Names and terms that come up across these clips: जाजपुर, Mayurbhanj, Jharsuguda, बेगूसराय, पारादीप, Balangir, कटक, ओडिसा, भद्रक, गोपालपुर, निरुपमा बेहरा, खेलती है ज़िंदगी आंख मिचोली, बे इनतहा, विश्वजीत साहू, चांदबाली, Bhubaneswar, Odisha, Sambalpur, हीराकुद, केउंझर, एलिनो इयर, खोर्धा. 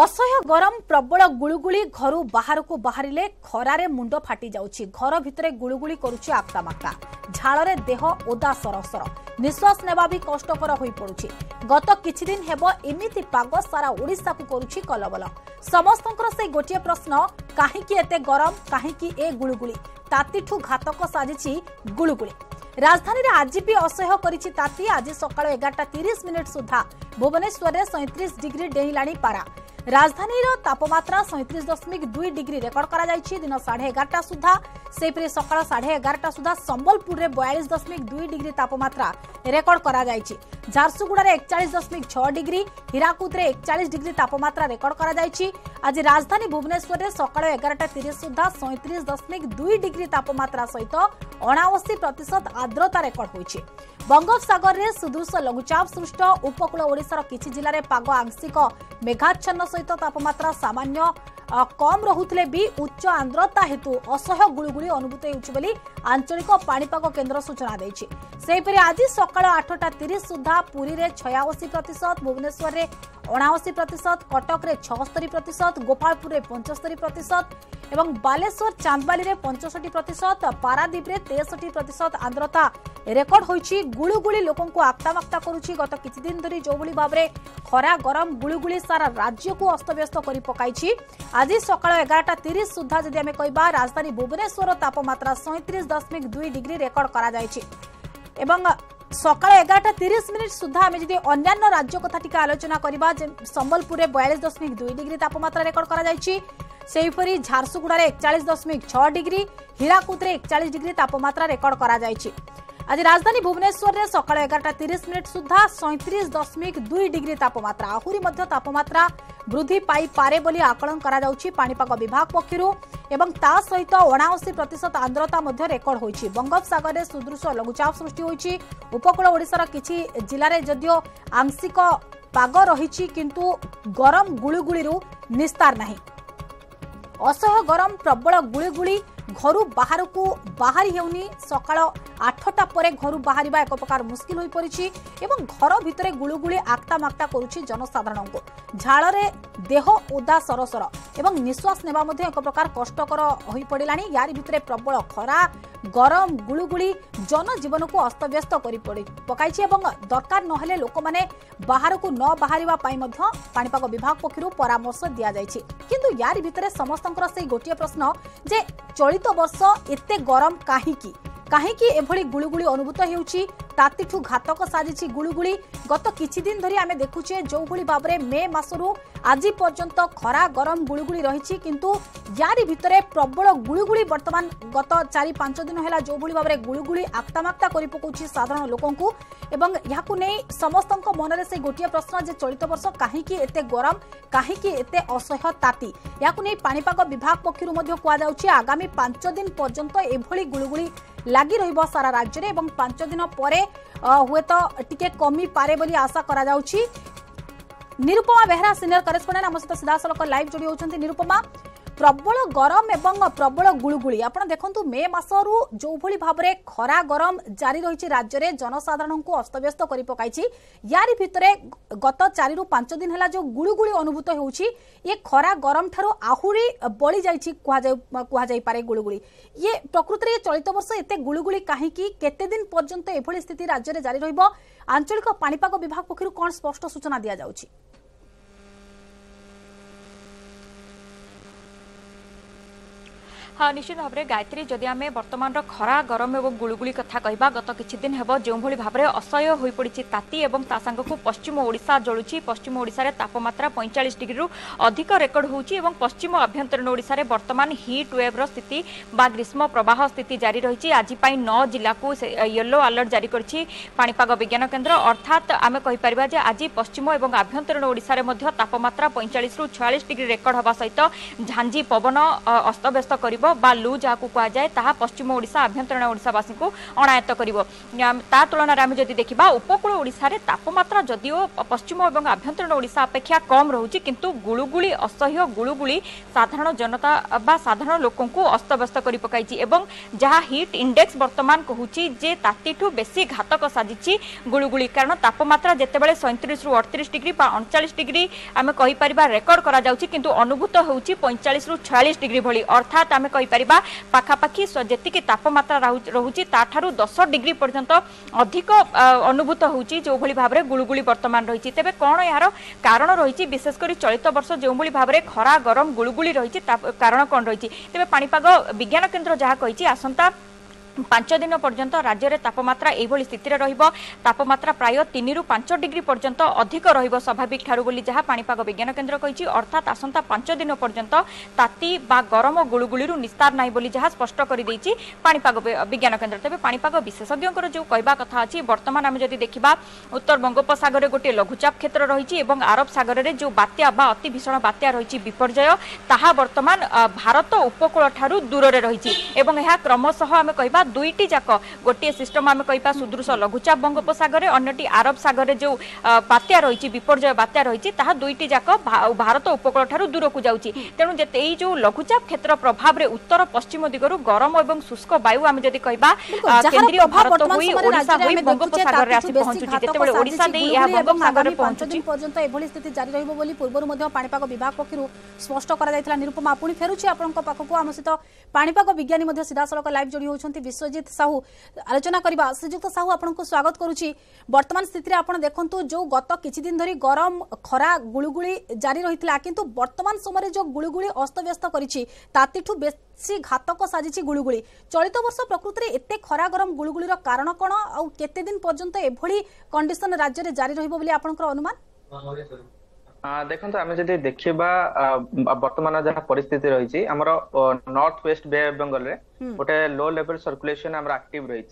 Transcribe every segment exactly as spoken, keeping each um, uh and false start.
असह्य गरम प्रबल गुळुगुळी घर बाहर को बाहरिले खरारे मुंड फाटी जाउछि घर भितरे गुळुगुळी करुछि आक्तामाक्ता झाळरे देह ओदा सरसर निश्वास नेबा भी कष्टकर होई पडुछि गत किछि दिन हेबो एमिति पाग सारा ओडिसा को करुछि कलबल समस्तंकर से गोटिए प्रश्न काहे कि एते गरम काहे कि ए गुळुगुळी तातीठू घातक साजिछि गुळुगुळी राजधानी रे आज भी असह्य करिछि ताती आज सकाळ एगारटा तीस मिनिट सुधा भुवनेश्वर रे सैंतीस डिग्री डेहिलाणी पारा राजधानी रो तापमात्रा सैंतीस दशमिक दुई डिग्री रेकर्ड करा जायछि दिन साढ़े एगारटा सुधा सेपरे सकाळ साढ़े एगारटा सुधा संबलपुर रे बयालीस दशमिक दुई डिग्री तापमात्रा रेकर्ड करा जायछि झारसुगुड़ा रे एकचालीस दशमिक छह डिग्री हीराकुद रे एकचालीस डिग्री तापमात्रा रेकर्ड करा जायछि आज राजधानी भुवनेश्वर रे सकाळ एगारटा तीस सुधा सैंतीस दशमिक दुई डिग्री तापमात्रा सहित अनावश्यक प्रतिशत आर्द्रता रेकर्ड होइछि बंगोपसागर रे सुदृश लघुचाप सृष्ट उपकूल ओडिसा रो किछि जिल्ला रे पाग आंशिक मेघाच्छन्न सहित तापमात्रा सामान्य कम रहुतले भी उच्च आर्द्रता हेतु असह्य गुळगुळी अनुभूत होउछि बोली आंचलिक पाणीपाग केन्द्र सूचना दैछि सेहिपरि आज सकाळ आठटा तीस सुधा पुरी रे छियासी प्रतिशत भुवनेश्वर रे उनासी प्रतिशत कटक रे सतहत्तर प्रतिशत गोपालपुर रे पचहत्तर प्रतिशत एवं बालेश्वर चांदबाली रे पैंसठ प्रतिशत पारादीप रे तिरसठ प्रतिशत आर्द्रता रेकर्ड होइछि गुळुगुळी लोकंकु आक्तामाक्ता करुछि गत किछि दिन धरि जोभली भाबरे खरा गरम गुळुगुळी सारा राज्य को अस्तव्यस्त करि पकाइछि आज सकाळ एगारटा तीस सुधा जदि आमे कहबा राजधानी भुवनेश्वर तापमात्रा सैंतीस दशमिक दो डिग्री रेकर्ड करा जाइछि एवं सकाळ एगारटा तीस मिनिट सुधा आम जब अन्य राज्य कथा टी आलोचना करवा संबलपुर में बयालीस दशमिक दुई डिग्री तापमात्रा रेकर्ड करा झारसुगुड़ा एकचालीस दशमिक छह डिग्री हीराकुद में एकचालीस डिग्री तापमात्रा रेकर्ड करा आज राजधानी भुवनेश्वर में सकाळ एगारटा तीस मिनिट सुधा सैंतीस दशमिक दुई डिग्री तापमात्रा आहुरी मध्य तापमात्रा वृद्धि पाई पारे बोली आकलन करा जाउछि पाणीपाग विभाग पक्षरु एवं ता सहित अनासी प्रतिशत आर्द्रता मध्य रेकर्ड होइछि बंगोपसागर में सुदृश लघुचाप सृष्टि होइछि उपकूल ओडिसा रा किछि जिल्ला रे जदियो आंशिक पाग रहिछि किंतु गरम गुळुगुळी रु निस्तार नाही असह्य गरम प्रबल गुळुगुळी घर बाहर को बाहरी हेउनी सकाळ आठटा परे घर बाहर एक प्रकार मुस्किल होई परिछि एवं घर भितरे गुळुगुळी आक्तामाक्ता करुछि जनसाधारण को झाळरे देह ओदा सरसर एवं निश्वास नेबा मध्ये एक प्रकार कष्टकर होई पडिलानी यार भितरे प्रबल खरा गरम गुळुगुळी जनजीवन को अस्तव्यस्त करि पकाइछि एवं दरकार नहले लोक माने बाहर को न बाहरिबा पाई मध्ये पाणीपाग विभाग पक्षरु परामर्श दिया जाइछि किंतु यार भितरे समस्तंकर से गोटिए प्रश्न जे चलित वर्ष एते गरम काहीकि काहीकि एभली गुळुगुळी अनुभूत हेउछि तातीठू घातक साजिछि गुळुगुळी गत किछि दिन धरि आमे देखुछे जोभली बाबरे मे मासरु आजि पर्यंत खरा गरम गुळुगुळी रहिछि किंतु यारि भितरे प्रबल गुळुगुळी वर्तमान गत चार पाँच दिन होला जोभली बाबरे गुळुगुळी आक्तामाक्ता करि पकोछि साधारण लोकंकु एवं याकु नै समस्तंक मनरे से गोटिए प्रश्न जे चलित वर्ष काहीकि एते गरम काहीकि एते असह्य ताती याकु नै पाणीपाग विभाग पक्षरु मध्ये कुआ जाउछि आगामी पाँच दिन पर्यंत एभली गुळुगुळी लागी रहिबो सारा राज्य रे एवं पाँच दिन परे हुए तो टिके कमी पारे बोली आशा करा जाउछि निरुपमा बेहरा सीनियर करेस्पोंडेंट आम सहित सीधासलख लाइव जोड़ी होउछन्ती निरुपमा प्रबल गरम एवं प्रबल गुळुगुळी आपण देखंतु मे मासरू जो भली भाबरे खरा गरम जारी रहिछि राज्य रे जनसाधारण को अस्तव्यस्त करि पकाइछि यारि भितरे गत चार रु पाँच दिन हला जो गुळुगुळी अनुभूत होउछि ये खरा गरम थारो आहुरी बळी जाइछि कुहा जाय कुहा जाय पारे गुळुगुळी ये प्रकृति रे चलित वर्ष एते गुळुगुळी काहे कि केते दिन पर्यंत एभली स्थिति राज्य रे जारी रहइबो आंचलिक पाणीपाग विभाग पक्षरु कोन स्पष्ट सूचना दिया जाउछि हाँ निश्चित भाव में गायत्री जदि आम बर्तमान खरा गरम और गुळुगुळी कथा कहवा गत किछि दिन हेब जो भाव में असह्य हो पड़ी ताती और तासांग को पश्चिम ओडिशा जलुछि पश्चिम ओडिशा तापमात्रा पैंतालीस डिग्री अधिक रेकर्ड होउछि और पश्चिम अभ्यंतरीण ओडिशा रे बर्तमान हीट वेव्र स्थिति बा ग्रीष्म प्रवाह स्थिति जारी रही आज नौ जिला को येलो अलर्ट जारी करछि पाणीपाग विज्ञान केन्द्र अर्थात आम कहीपर जे आज पश्चिम और आभ्यंतरीण ओडिशा रे तापमात्रा पैंतालीस रु छियालीस डिग्री रेकर्ड होगा सहित झांझी पवन अस्तव्यस्त कर लु जहाँ कहुए ता पश्चिम ओडिशा आभ्यंतरीण ओडिशावासी को अणायत करिवो। ता तुलन आम जदि देखा उपकूल ओडिशा रे तापमात्रा जदिओ पश्चिम और आभ्यंतरीण ओडिशा अपेक्षा कम रहुछि किंतु गुळुगुळी असह्य गुळुगुळी साधारण जनता बा साधारण लोकंकु अस्तव्यस्त करि पकाइछि एवं जहाँ हीट इंडेक्स वर्तमान कहुछि जे तातीठू बेसी घातक साजिछि गुळुगुळी कारण तापमात्रा जेतेबेले सैंतीस रु अड़तीस डिग्री बा उनतालीस डिग्री आमे कहि परिबा रेकॉर्ड करा जाउछि किंतु अनुभूत होउछि पैंतालीस रु छियालीस डिग्री भली अर्थात आमे कहि परिबा पाखापाखी जेति कि तापमात्रा रहुछि ताठारु दस डिग्री पर्यंत अधिक अनुभूत होउछि जो भली भाबरे गुळुगुळी वर्तमान रहिछि। तबे कोन यार कारण रहिछि विशेष करी चलित वर्ष जो भली भाबरे खरा गरम गुळुगुळी रहिछि कारण कोन रहिछि। तबे पाणीपाग विज्ञान केन्द्र जहा कहिछि आसंता पांच दिन पर्यंत राज्य में तापमात्रा यह स्थित रहिबो तापमात्रा प्राय तीन रु पांच डिग्री पर्यंत अधिक रहिबो स्वाभाविक ठारू बोली जहाँ पाणीपाग विज्ञान केन्द्र कहिछि अर्थात आसंता पांच दिन पर्यंत ताती बा गरम गुळुगुळी रु निस्तार नाही बोली जहाँ स्पष्ट करि दैछि पाणीपाग विज्ञान केन्द्र। तबे पाणीपाग विशेषज्ञ जो कहवा कथा अछि वर्तमान आम जदि देखा उत्तर बंगोपसागर में गोटे लघुचाप क्षेत्र रही अरब सागर में जो बात्या बा अति भीषण बात्या रही विपर्जय ताहा वर्तमान भारत उपकूल ठारू दूर में रही क्रमशः आम कह दुईटी जाक गोटे सिस्टम आम कह सुदृश लघुचाप बंगोपसागर अन्यटी आरब सागर जो बात्या रही विपर्जय बात्या रही दुईटी जाक भारत उपकूल ठारू दूर को जाऊँगी तेणु यही जो लघुचाप क्षेत्र प्रभाव में उत्तर पश्चिम दिगरू गरम और शुष्क वायु आम जदि कहबा केंद्रीय भारत होई ओडिसा होई बंगोपसागर आसी पहुंचुची जेतेबेले ओडिसा देई या बंगोपसागर पहुंचुची पर्यंत एभली स्थिति जारी रहबो बोली पूर्वरु मध्य पाणीपाग विभाग पक्षरु स्पष्ट करा जायतला। निरुपमा पुनी फेरुची आपनक पाखकु आम सहित पाणीपाग विज्ञानी मध्य सीधासलक लाइव जोडी होउछन्ती विश्वजीत साहू आलोचना करबा। श्रीजुक्त साहू आपनक स्वागत करूची। वर्तमान स्थिति रे आपन देखंतु जो गत किछि दिन धरि गरम खरा गुळुगुळी जारी रहितला किंतु वर्तमान समय रे जो गुळुगुळी अस्तव्यस्त करिछि तातिठु बेसी घातक साजिछि गुळुगुळी। चलित वर्ष प्रकृति रे एते खरा गरम गुळुगुळीर कारण कोन आ केते दिन पर्यंत एभली कंडीशन राज्य रे जारी रहइबो बोली आपनकर अनुमान? देखो आम जब देखा बर्तमान जहाँ परिस्थिति रही नॉर्थ वेस्ट बे बंगाल रे गोटे लो लेवल सर्कुलेशन आमर एक्टिव रही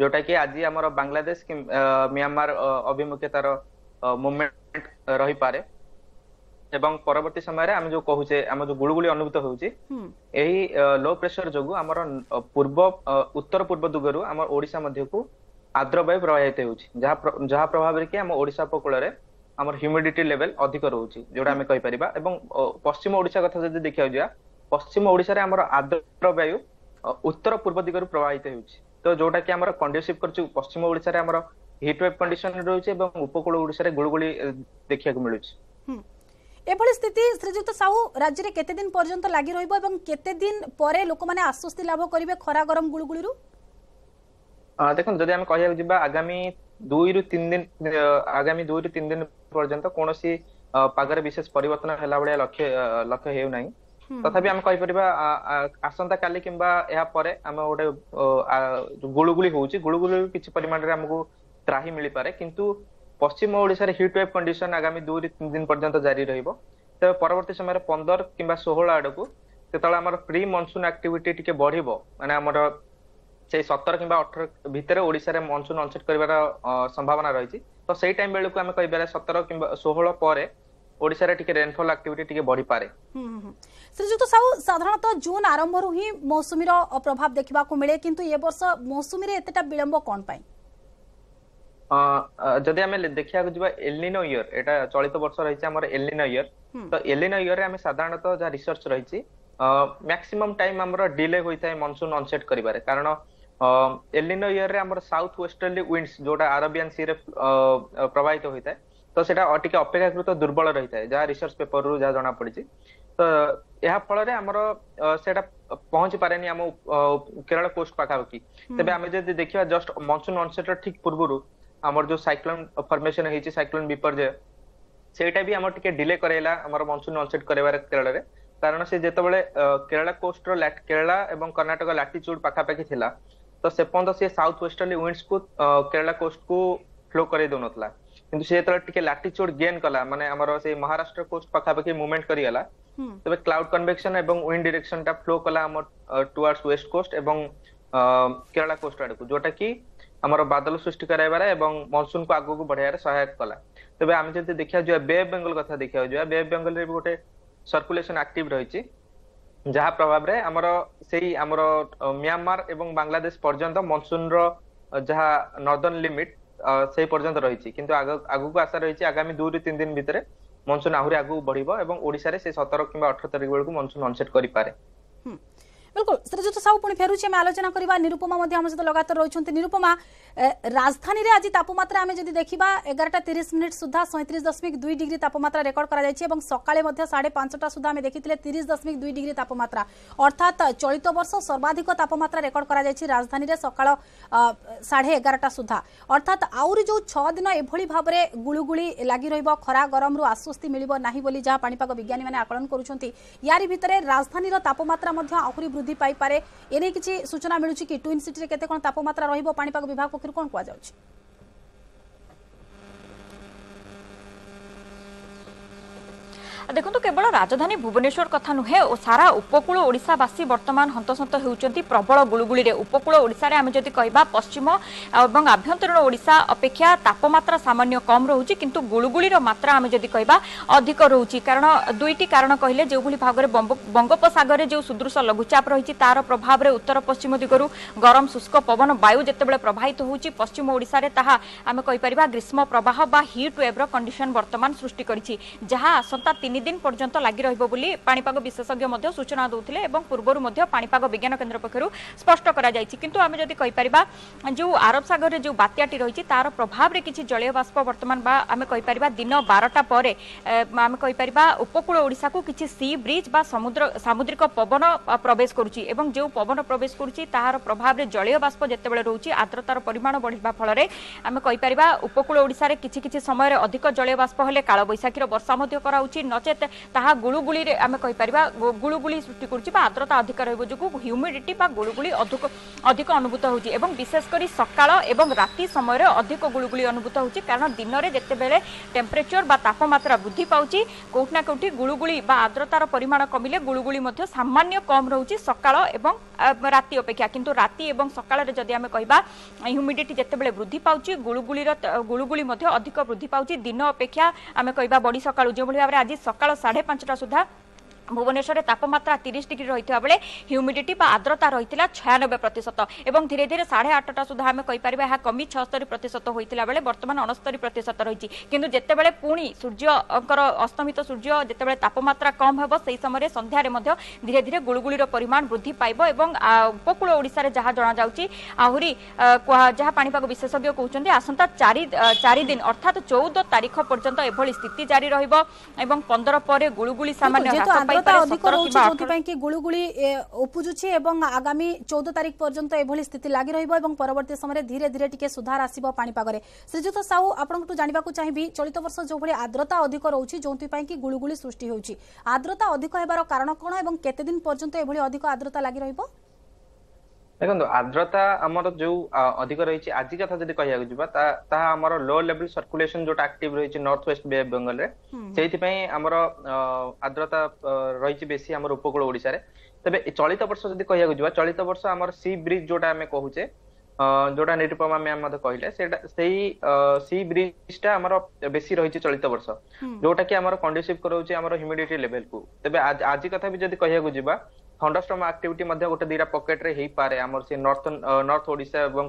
जोटा कि आज आमर बांग्लादेश म्यांमार अभिमुखे तार मूवमेंट रही पारे एवं परवर्ती समय आम जो कहुचे आम जो गुळुगुळी अनुभूत होउची एही लो प्रेशर जोगु आमर पूर्व उत्तर पूर्व दिगरु आमर ओडिशा मध्यकु आद्र वायु प्रवाहित होउची जहाँ जहाँ प्रभाव रे कि आम ओडिशा उपकूल रे आमर ह्यूमिडिटी लेवल अधिक रोचे जोड़ा आम कही पारिबा एवं पश्चिम ओडिशा कथा जब देखा जाए पश्चिम ओडिशा रे आमर आर्द्र वायु उत्तर पूर्व दिगरु प्रवाहित होउची तो जोटा कि आमर कंड्यूसिव करछु पश्चिम ओडिशा रे आमर हीट वेव कंडीशन रोचे एवं उपकूल ओडिशा रे गुळगुळी देखिया को मिलुची। एभली स्थिति श्रीजुक्त साहू राज्य रे केते दिन पर्यंत लागि रहइबो एवं केते दिन परे लोक माने आश्वस्ति लाभ करिवे खरा गरम गुळगुळी रु? देखो जदि आम कहिया जिबा आगामी दुई रु तीन दिन आगामी दुई रु तीन दिन पर्यंत कोनोसी पागर विशेष परिवर्तन होला बळे लक्ष्य लक्ष्य हेउ नाही तथापि हम कहि परिबा आसंता काली किंबा या परे हम ओडे गुळुगुळी होउची गुळुगुळी किछि परिमाण रे हमकु त्राही मिलि पारे किंतु पश्चिम ओडिसा रे हीट वेव कंडीशन आगामी दुई रु तीन दिन पर्यंत जारी रहइबो त परवर्ती समय रे पंद्रह किंबा सोलह आडकु तेतळे हमर प्री मॉनसून एक्टिविटी टिके बढिबो माने हमर से सतर कि अठर भितर ओडिशा रे मनसून अनसेट कर संभावना रही तो सही टाइम बेलू आम कह सतर कि सोलह पर ओडिशा रे टिके रेनफॉल एक्टिविटी टिके बढ़ी पारे। श्रीजुक्त साहू साधारणतः जून आरंभ रु ही मौसुमी रो प्रभाव देखा को मिले किंतु ये वर्ष मौसुमी रे एतेटा विलंब कोन पाई? जदि आम देखा जावा एलिनो इयर एटा चलित वर्ष रही आम एलिनो इयर तो एलिनो इयर आम साधारणतः जहाँ रिसर्च रही मैक्सिमम टाइम आम डिले होता है मनसून अनसेट कर कारण एलिनो इयर रे हमर साउथ वेस्टर्नली विंड्स जोटा अरबियन सी रे प्रवाहित होता है तो सेटा अटिके अपेक्षाकृत दुर्बल रही है जहाँ रिसर्च पेपर रु जहाँ जना पड़ी तो यह फल से पहुंची पारे आम केरल कोस्ट पाखापाखि। तेज आम जब देखा जस्ट मनसून अनसेट ठीक पूर्व आमर जो साइक्लोन फॉर्मेशन होती साइक्लोन विपर्जय सेटा भी आम टे डिले कराइला मनसून अनसेट कर केरल कारण से जितेबाला केरला कोस्ट केरला एवं कर्नाटक लैटिट्यूड पाखापाखि थिला तो से पर्यटन सी साउथ वेस्टर्ली विंड्स को केरला कोस्ट को फ्लो कर दौन किंतु से जो टे लैटिट्यूड गेन कला माने आमर से महाराष्ट्र कोस्ट पाखापाखि मूवमेंट करगला तबे क्लाउड कन्वेक्शन एवं विंड डायरेक्शन टा फ्लो कला टुवर्ड्स वेस्ट कोस्ट एवं केरला कोस्ट आड़ को जोटा कि आमर बादल सृष्टि कराइबार एवं मनसून को आगु को बढ़ाइबार सहायक कला। तबे आम जब देखा जाए बे ऑफ बंगाल कथा देखा जाए बे ऑफ बंगाल रे गोटे सर्कुलेशन एक्टिव रही जहा प्रभाव रे हमरो सेही हमरो म्यांमार एवं बांग्लादेश पर्यंत मनसून रो जहा नॉर्दर्न लिमिट सेही पर्यंत रहिछि किंतु आगु को आशा रहिछि आगामी दो रे तीन दिन भितरे मनसून आहुरी आगु बढ़िबो एवं ओडिसा रे से सत्रह किबा अठारह तारिख बेलकु मनसून ऑनसेट करि पारे। हम बिल्कुल श्रीजुत साहू पुणी फेरु छी हम आलोचना करिबा। निरुपमा मध्ये हम सहित लगातार रहिछन्ते। निरुपमा राजधानी रे आज तापमात्रा हम जदि देखिबा ग्यारह टा तीस मिनिट सुधा सैंतीस दशमलव दो डिग्री तापमात्रा रेकॉर्ड करा जायछि एवं सकाळे मध्ये साढ़े पाँच टा सुधा हम देखिथिले तीस दशमलव दो डिग्री तापमात्रा अर्थात चलित वर्ष सर्वाधिक तापमात्रा रेकॉर्ड करा जायछि राजधानी रे सकाळ साढ़े ग्यारह टा सुधा अर्थात आउरी जो छह दिन एभली भाव रे गुळुगुळी लागि रहइबो खरा गरम रु आश्वस्ति मिलिबो नाही बोली जहा पाणी पाक विज्ञानी माने आकलन करूछन्ती। यारी भितरे राजधानी रो तापमात्रा मध्ये आउरी वृद्धि पाई पारे एने किछि सूचना मिलुछि कि ट्विन सिटी रे केते कोन तापमात्रा रहइबो पाणी पाक विभाग पक्षरु कोन कुआ जाउछि। देखो तो केवल राजधानी भुवनेश्वर कथा नुहे सारा उपकूल ओडावासी बर्तमान हंतसंत होती प्रबल गुलुगुली। उपकूल ओडार आम जब कह पश्चिम और आभ्यंतरण ओडा अपेक्षा तापमात्रा सामान्य कम रोचे किंतु गुलुगुली मात्रा आम जब कह अधिक रोचे कारण दुईटी कारण कहले जो भाग में बंगोपसगर में जो सुदृश लघुचाप रही तार प्रभाव में उत्तर पश्चिम दिगू गरम शुष्क पवन वायु जितेबाला प्रभावित होती पश्चिम ओडार ताहा आम कहीपर ग्रीष्म प्रवाह बा हिट वेव्र कंडीशन बर्तमान सृष्टि करी जहाँ आसंता दिन पर्यंत लगी रहिबो बोली पाणीपाग विशेषज्ञ मध्ये सूचना दोथिले एवं पूर्वरु मध्ये पाणीपाग विज्ञान केन्द्र पक्षरु स्पष्ट करा जायछि किंतु आमे जदि कहि परिबा जो अरब सागर रे जो बात्याटी रहिछि तार प्रभाव रे किछि जलीय बाष्प वर्तमान बा आमे कहि परिबा दिन बारह टा परे आमे कहि परिबा उपकूल ओडिसा को किछि सी ब्रिज बा समुद्र सामुद्रिक पवन प्रवेश करूछि एवं जो पवन प्रवेश करूछि तार प्रभाव रे जलीय बाष्प जतेबेले रहुछि आद्रतार परिमाण बढ़िबा फल रे आमे कहि परिबा उपकूल ओडिसा रे किछि किछि समय रे अधिक जलीय बाष्प होले काल बैसाखीर वर्षा मध्ये कराउछि नचेत ताहा गुलुगुली रे आमे कहि परिबा गुलुगुली सृष्टि करूछि बा आद्रता अधिक रहबो जुगु ह्यूमिडिटी बा गुलुगुली अधिक अधिक अनुभूत होछि एवं विशेष करी सकाळ एवं राती समय रे अधिक गुलुगुली अनुभूत होछि कारण दिन रे जते बेले टेम्परेचर बा तापमात्रा वृद्धि पाउछि कोठना कोठी गुलुगुली बा आद्रतार परिमाण कमिले गुलुगुली मध्ये सामान्य कम रहउछि सकाळ एवं राती अपेक्षा किंतु राती एवं सकाळ रे जदि आमे कहिबा ह्यूमिडिटी जते बेले वृद्धि पाउछि गुलुगुली रे गुलुगुली मध्ये अधिक वृद्धि पाउछि दिन अपेक्षा आमे कहिबा बडी सकाळ जे भली भाबरे आज सकाळ साढ़े पांच टा सुधा भुवनेश्वर तापमात्रा तीस डिग्री रही बेले ह्यूमिडिटी बा आद्रता रही छियानबे प्रतिशत और धीरे धीरे साढ़े आठ टा सुधा आम कहीपर यह कमी छहत्तर प्रतिशत होता बेले बर्तमान अणस्तरी प्रतिशत रही किंतु जितेबाला पुणी सूर्य अस्तमित सूर्य जितेबाला तापमात्रा कम हो समय सन्धार धीरे धीरे गुलुगुली परिमाण वृद्धि पाइब और उपकूल ओडार जहाँ जनाजाऊँगी आहरी जहाँ पाणीपाग विशेषज्ञ कहते आसंता चारि चारि दिन अर्थात चौदह तारीख पर्यंत एभली स्थिति जारी रही पंदर पर गुलुगुली सामान्य आगामी चौदह तारीख पर्यंत स्थिति लागी रहिबो परवर्ती समय धीरे धीरे टिके सुधार आसिबो पानी पागरे। श्रीजुत साहू आपनकु जानिबा को चाहिबी चलित वर्ष जो भली आद्रता अधिक रहउछि जोंति पई कि गुळुगुळी सृष्टि होउछि आद्रता अधिक हेबार कारण कोन एवं केते दिन पर्यंत एभली अधिक आद्रता लागी रहिबो। देखो आद्रता हमर जो अधिक रहिछि आजि कथा जदि कहिया गजिबा ता ताहा हमर लो लेवल सर्कुलेशन जोटा एक्टिव रहिछि नॉर्थ वेस्ट बे बंगाल रे सेहिति पई हमर आद्रता रहिछि बेसी हमर उपकूल ओडिसा रे। तबे चलित वर्ष जदि कहिया गजिबा चलित वर्ष हमर सी ब्रिज जोटा हमें कहूचे जोटा निरुपमा मैम मते कहिले सेटा सेही सी ब्रिज ता हमर बेसी रहिछि चलित वर्ष जोटा कि हमर कंडीसिव करउछि हमर ह्यूमिडिटी लेवल को। तबे आजि कथा भी जदि कहिया गजिबा थंडरस्टॉर्म एक्टिविटी मध्ये गोटे दीरा पॉकेट रे हेई पारे हमर से नॉर्थ नॉर्थ ओडिसा एवं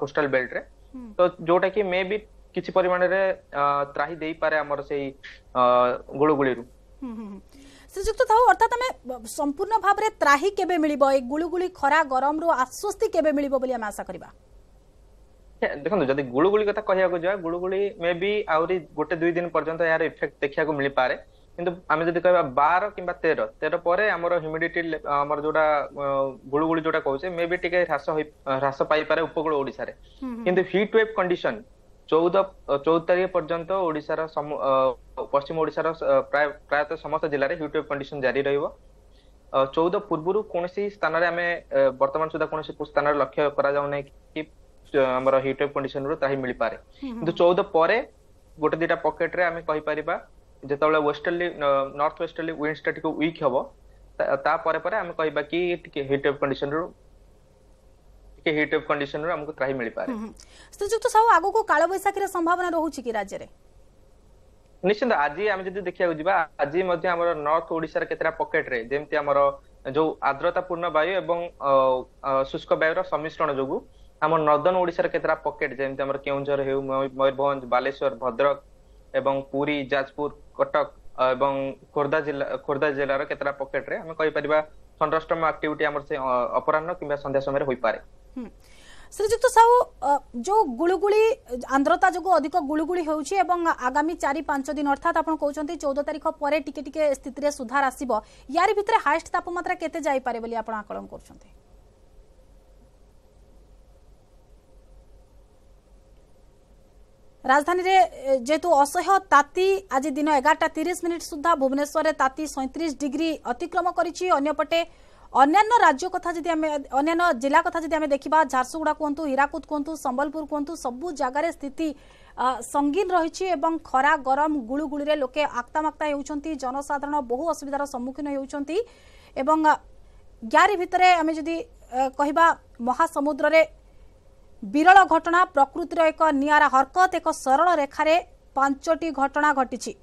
कोस्टल बेल्ट रे तो जोटा कि मे भी किछि परिमाण रे त्राही देई पारे हमर से गुळुगुली रु श्रीजुक्त थाउ अर्थात हमें संपूर्ण भाव रे त्राही केबे मिलिबो ए गुळुगुली खरा गरम रु आश्वस्ति केबे मिलिबो बोली हम आशा करबा। देखो जदि गुळुगुली कथा कहिया को जा गुळुगुली मे भी आउरी गोटे दुई दिन पर्यंत यार इफेक्ट देखिया को मिलि पारे किंतु आम जब कह बार कि तेरह तेरह पर ह्यूमिडिटी जोटा गुलुगुली जोटा कहे मे भी टे ह्रास ह्रास पाई पारे उपकूल ओडिसा रे किंतु हीट वेव कंडीशन चौदह चौदह तारीख पर्यंत ओडिसा पश्चिम ओडिसा प्राय प्रायतः समस्त जिले हीट वेव कंडीशन जारी रहिबो चौदह पूर्व कौन स्थान आम बर्तमान सुधा कौन स्थान लक्ष्य करा कि आम हीट वेव कंडीशन रु ताही मिल पारे किंतु चौदह पर गोटे दीटा पकेट रे आम कहि परिबा जेतबेला वेस्टर्ली नॉर्थ वेस्टर्ली विंड्स टा टिको वीक हबो ता परे परे हम कहिबा कि टिके हीट वेव कंडीशन रो टिके हीट वेव कंडीशन रो हमको त्राही मिलि पारे। श्रीजुक्त साहू आगो को काल बैसाखी रे संभावना रहउछि कि राज्य रे निश्चित आज हम जदि देखिया जिबा आज मध्ये हमर नॉर्थ ओडिसा रे केतरा पॉकेट रे जेमति हमर जो आर्द्रतापूर्ण वायु एवं शुष्क वायुर सम्मिश्रण जो आम नर्दन ओडिशा केतरा पकेट जमी आम केउंझर हेउ मयूरभंज बालेश्वर भद्रक एवं पुरी जाजपुर कटक एवं खोर्धा जिला खोर्धा जिलार केतरा पकेट रे हम कहि परबा थंडरस्टॉर्म एक्टिविटी आम से अपराह्न किबा संध्या समय होई पारे। श्रीजुक्त साहू जो गुलुगुली आंद्रता जो अधिक गुलुगुली होउछि एवं आगामी चार पांच दिन अर्थात आपण कहउछन्ती चौदह तारीख पर टिके टिके स्थिति रे सुधार आसीबो यार भितर हाईएस्ट तापमात्रा केते जाई पारे बोली आपण आकलन करछन्ती? राजधानी रे जेतु असह्य ताती आज दिन एगारटा तीस मिनिट सुधा भुवनेश्वर रे ताती सैंतीस डिग्री अतिक्रम करिछि। अन्य पटे अन्यान्य राज्य कथा जदि आमे अन्यान्य जिला कथा जदि आमे देखिबा झारसुगुड़ा कहतु हीराकुद कहतु संबलपुर कहतु सबु जगार स्थिति संगीन रही एवं खरा गरम गुलुगुली रे लोके आक्तामाक्ता हेउछन्ती जनसाधारण बहु असुविधार सम्मुखीन हेउछन्ती एवं यारि भितरे आमे जदि कहिबा महासमुद्र रे विरल घटना प्रकृतिर एक नियारा हरकत एक सरल रेखार पांचटी घटना घटी।